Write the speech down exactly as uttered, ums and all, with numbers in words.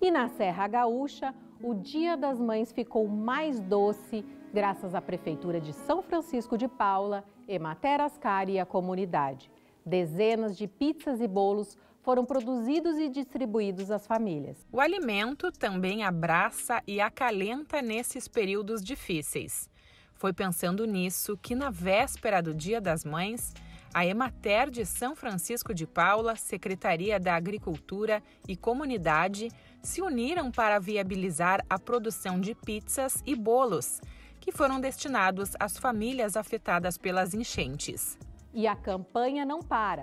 E na Serra Gaúcha, o Dia das Mães ficou mais doce graças à Prefeitura de São Francisco de Paula, Emater/Ascar e a comunidade. Dezenas de pizzas e bolos foram produzidos e distribuídos às famílias. O alimento também abraça e acalenta nesses períodos difíceis. Foi pensando nisso que, na véspera do Dia das Mães, a Emater de São Francisco de Paula, Secretaria da Agricultura e Comunidade se uniram para viabilizar a produção de pizzas e bolos, que foram destinados às famílias afetadas pelas enchentes. E a campanha não para.